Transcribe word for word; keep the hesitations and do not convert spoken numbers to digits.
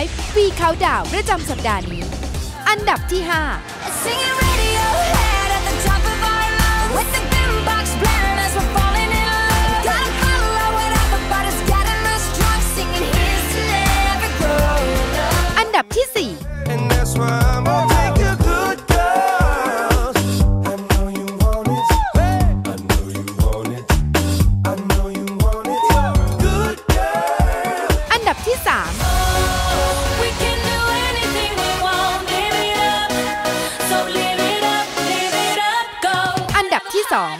Live วีคาวดาวประจำสัปดาห์นี้อันดับที่ห้าสอง